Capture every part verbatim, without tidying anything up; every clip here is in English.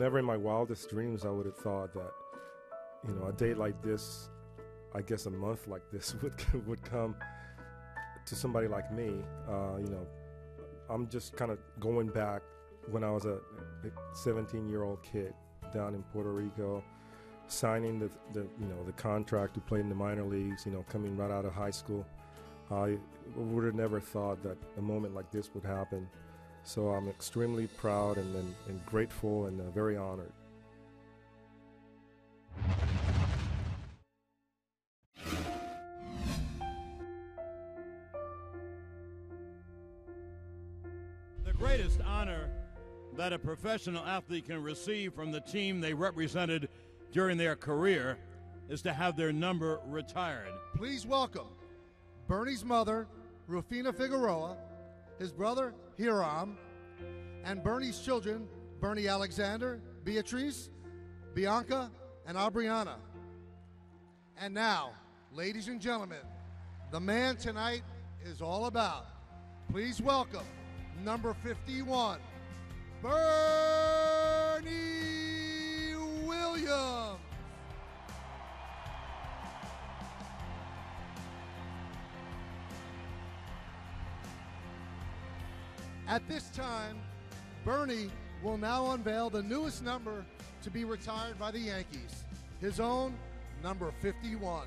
never in my wildest dreams I would have thought that, you know, a day like this, I guess a month like this would would come to somebody like me. Uh, you know, I'm just kind of going back when I was a seventeen-year-old kid down in Puerto Rico, signing the, the you know the contract to play in the minor leagues. You know, coming right out of high school, I would have never thought that a moment like this would happen. So I'm extremely proud and and, and grateful and uh, very honored. The greatest honor that a professional athlete can receive from the team they represented during their career is to have their number retired. Please welcome Bernie's mother, Rufina Figueroa, his brother, Hiram, and Bernie's children, Bernie Alexander, Beatrice, Bianca, and Aubriana. And now, ladies and gentlemen, the man tonight is all about. Please welcome number fifty-one, Bernie Williams. At this time, Bernie will now unveil the newest number to be retired by the Yankees, his own number fifty-one.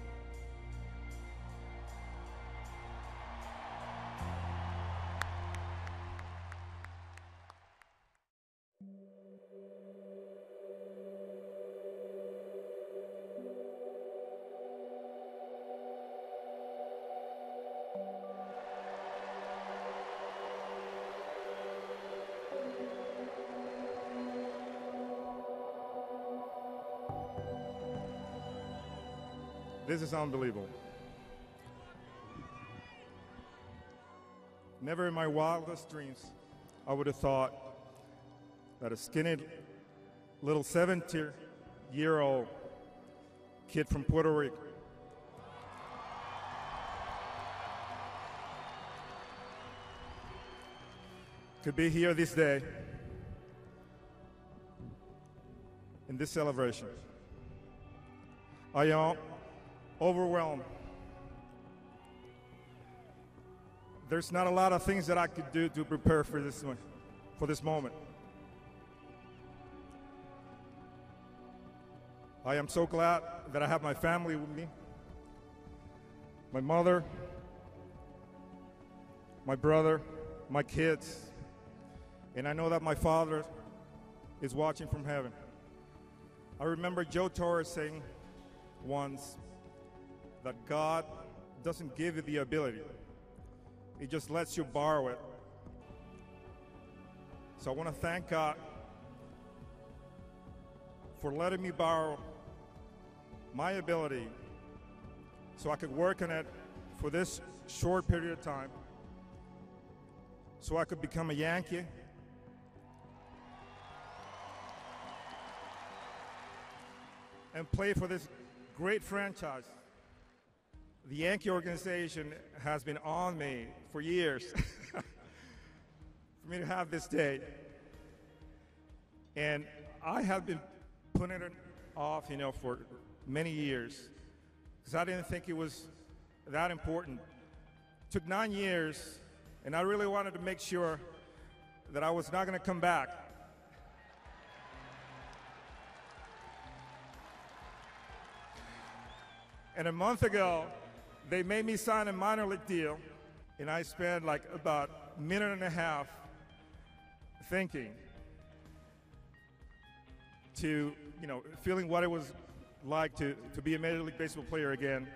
This is unbelievable. Never in my wildest dreams I would have thought that a skinny little seventeen-year-old kid from Puerto Rico could be here this day in this celebration. I am overwhelmed. There's not a lot of things that I could do to prepare for this one, for this moment. I am so glad that I have my family with me, my mother, my brother, my kids, and I know that my father is watching from heaven. I remember Joe Torre saying once, that God doesn't give you the ability. He just lets you borrow it. So I want to thank God for letting me borrow my ability so I could work on it for this short period of time, so I could become a Yankee, and play for this great franchise. The Yankee organization has been on me for years for me to have this day. And I have been putting it off, you know, for many years because I didn't think it was that important. It took nine years, and I really wanted to make sure that I was not going to come back. And a month ago, they made me sign a minor league deal, and I spent like about a minute and a half thinking to, you know, feeling what it was like to, to be a Major League Baseball player again.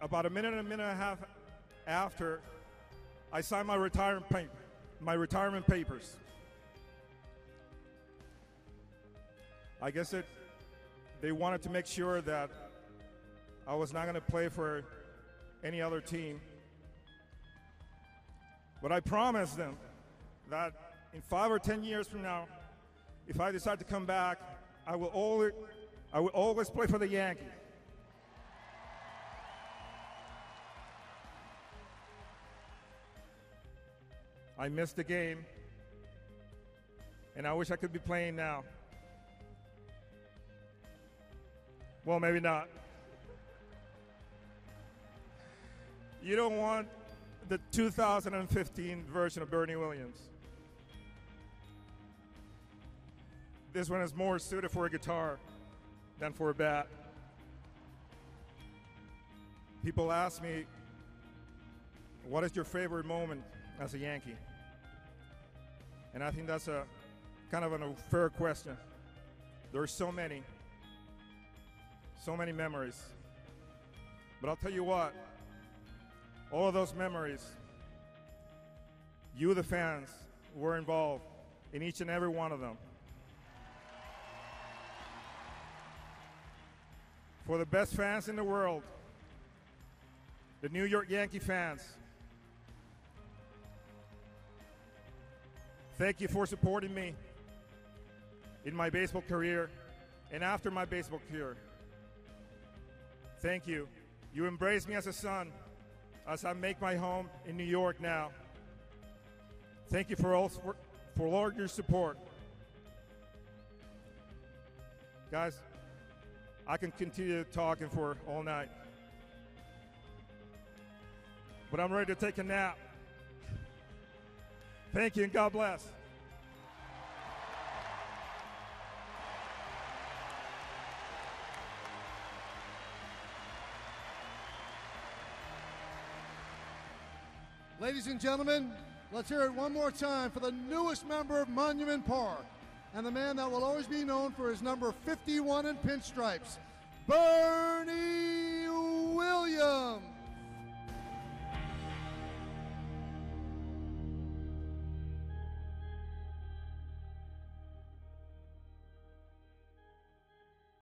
About a minute and a minute and a half after, I signed my retirement paper, my retirement papers. I guess it, they wanted to make sure that I was not going to play for any other team, but I promised them that in five or ten years from now, if I decide to come back, I will always, I will always play for the Yankees. I missed the game, and I wish I could be playing now, Well, maybe not. You don't want the two thousand fifteen version of Bernie Williams. This one is more suited for a guitar than for a bat. People ask me, what is your favorite moment as a Yankee? And I think that's a kind of an unfair question. There are so many, so many memories. But I'll tell you what, all of those memories, you, the fans, were involved in each and every one of them. For the best fans in the world, the New York Yankee fans, thank you for supporting me in my baseball career and after my baseball career. Thank you. You embraced me as a son as I make my home in New York now. Thank you for all, for, for all your support. Guys, I can continue talking for all night, but I'm ready to take a nap. Thank you and God bless. Ladies and gentlemen, let's hear it one more time for the newest member of Monument Park and the man that will always be known for his number fifty-one in pinstripes, Bernie Williams.